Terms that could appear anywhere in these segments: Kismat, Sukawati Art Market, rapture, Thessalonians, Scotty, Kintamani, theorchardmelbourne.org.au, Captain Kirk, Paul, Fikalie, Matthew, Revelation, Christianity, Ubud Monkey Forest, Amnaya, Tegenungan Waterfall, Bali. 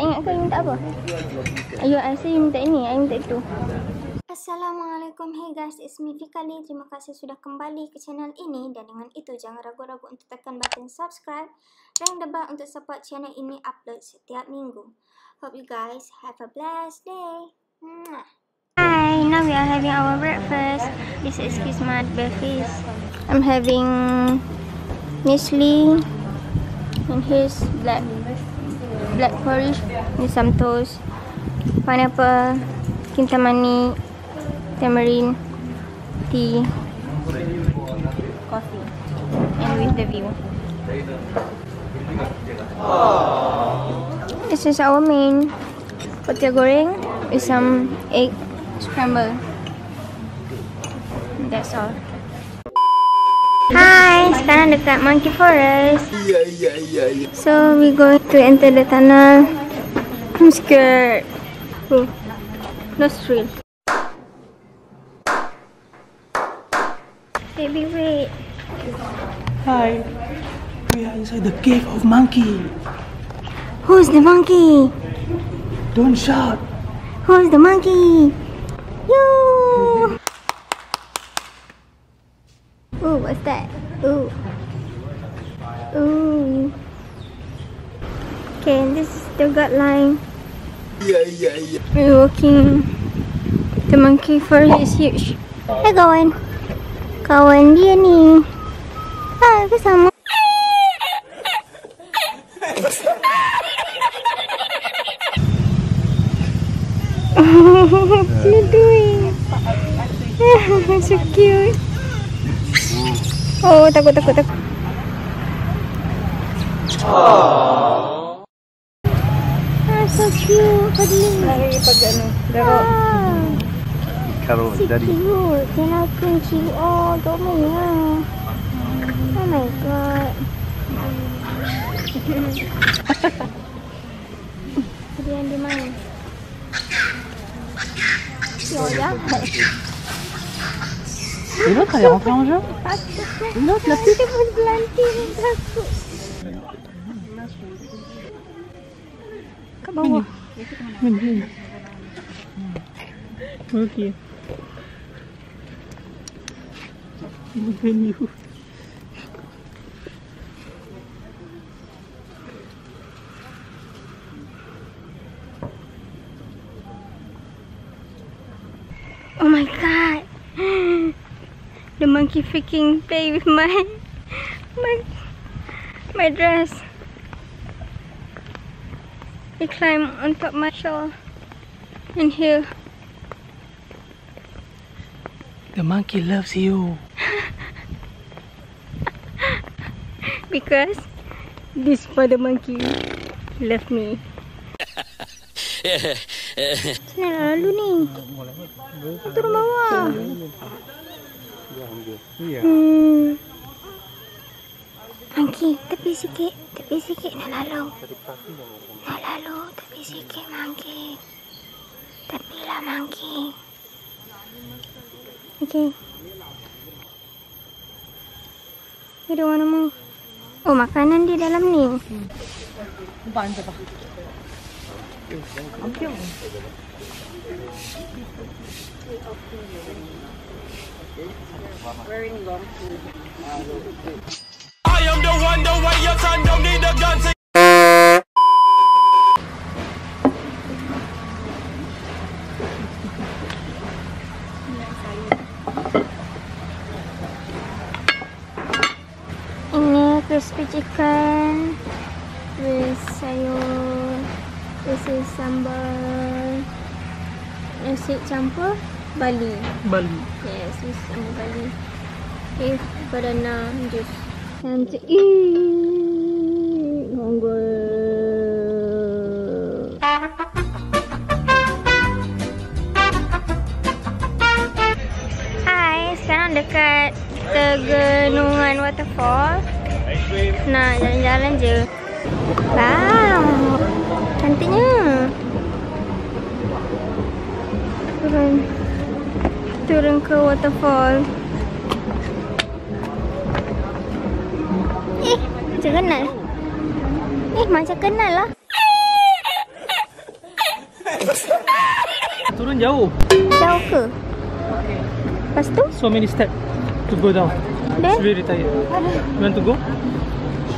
tak ingat ke minta apa? Ayuh, saya minta ini, saya minta itu. Assalamualaikum, hey guys, it's me Fikalie. Terima kasih sudah kembali ke channel ini. Dan dengan itu, jangan ragu-ragu untuk tekan button subscribe, ring the bell untuk support channel ini upload setiap minggu. Hope you guys have a blessed day. Hi, now we are having our breakfast. This is Kismat breakfast. I'm having muesli and here's black porridge with some toast, pineapple, kintamani, tamarind, tea, coffee, and with the view. Aww. This is our main potiau goreng with some egg scramble. That's all. Hi, sekarang dekat Monkey Forest. So we going to enter the tunnel. I'm scared. Oh, no thrill. Baby, wait. Hi. We are inside the cave of monkey. Who's the monkey? Don't shout. Who's the monkey? You. Ooh, what's that? Ooh. Ooh. Okay, this is the guideline. We're walking. The monkey forest is huge. Hey, kawan. Kawan dia ni. Ah, aku sama. What you doing? So cute. Oh, takut. Oh, so cute, cuddling. Lagi pag ano, laro. Karo, daddy. So cute, then I'll clean you. Oh, don't move now. Oh my god. Dia yang dimain. Yo, ya. Et l'autre, elle est rentrée en jeu. L'autre, la petite. Comment on? Ok. Oh my god. The monkey freaking play with my dress. He climbed on top of my shawl and here. The monkey loves you. Because this mother monkey left me. Lalu ni. Turun bawah. Monkey, tepi sikit nak lalu tepi sikit monkey, tepilah monkey. Okay, you don't wanna move. Oh, makanan di dalam ni. Nampak. Okay. Wearing long sleeve. I am the one, the way your son don't need a gun to. Ini crispy chicken with sayur. This is sambal nasi campur Bali. Yes, this is Bali. With banana juice. Time to eat. Hungry. Hi, sekarang dekat Tegenungan Waterfall. Nak jalan-jalan je. Wow, cantiknya. Turun ke waterfall. Macam kenal. Macam kenal lah. turun jauh. Jauh ke? Lepas tu? So many steps to go down. Then? It's very tired. You want to go?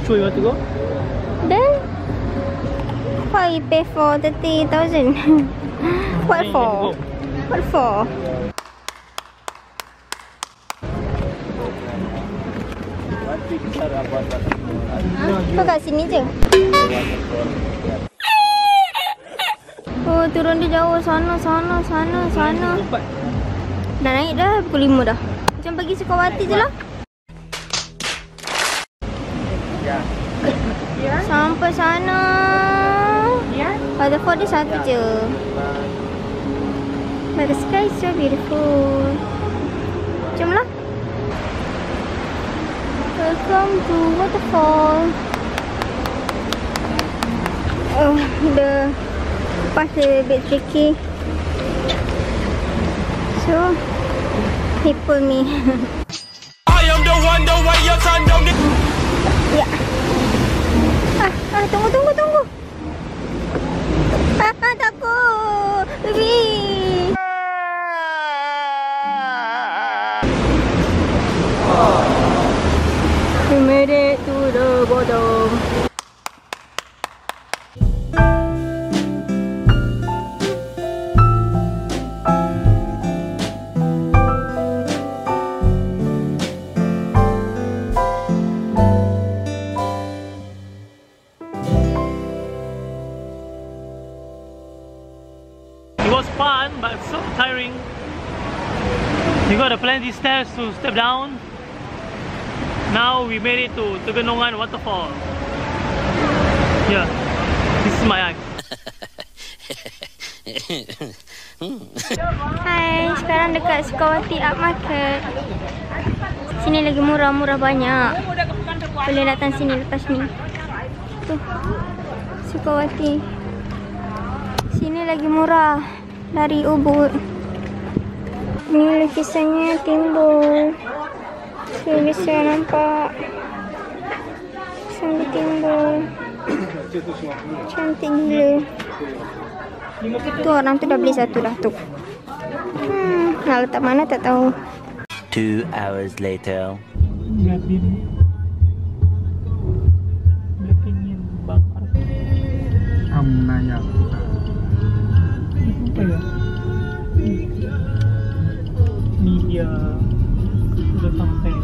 Sure you want to go? Then? Why you pay for 30,000? What for? What for? Kau kat sini je? Oh, turun dia jauh. Sana, sana, sana, sana. Dah naik dah, pukul 5 dah. Macam pergi Sukawati je lah. Sampai sana. Waterfall dia satu je. But the sky is so beautiful. Jomlah. Welcome to Waterfall. Oh, the path is a bit tricky. So, he pulled me. I am the one, the way your son don't get. Yeah. Tunggu, tunggu, tunggu. Takut. Baby. We made it to the bottom. You gotta plenty steps to step down. Now we made it to Tegenungan Waterfall. Yeah, this is my act. Hai, sekarang dekat Sukawati Art Market. Sini lagi murah-murah banyak. Boleh datang sini lepas ni. Tuh, Sukawati. Sini lagi murah dari Ubud. Ini lukisannya timbul. Saya bisa nampak sambil timbul. Cantik gila. Tu orang tu dah beli satu dah tu. Nak letak mana tak tahu. 2 hours later. Amnaya. Apa ya? Media the something.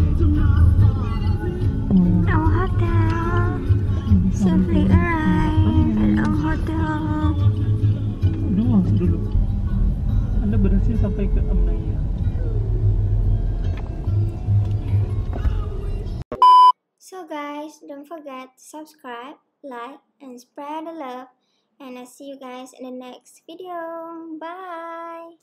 Our hotel. Safely arrived at our hotel. Doang dulu. Anda berhasil sampai ke Amnaya. So guys, don't forget to subscribe, like, and spread the love. And I'll see you guys in the next video. Bye.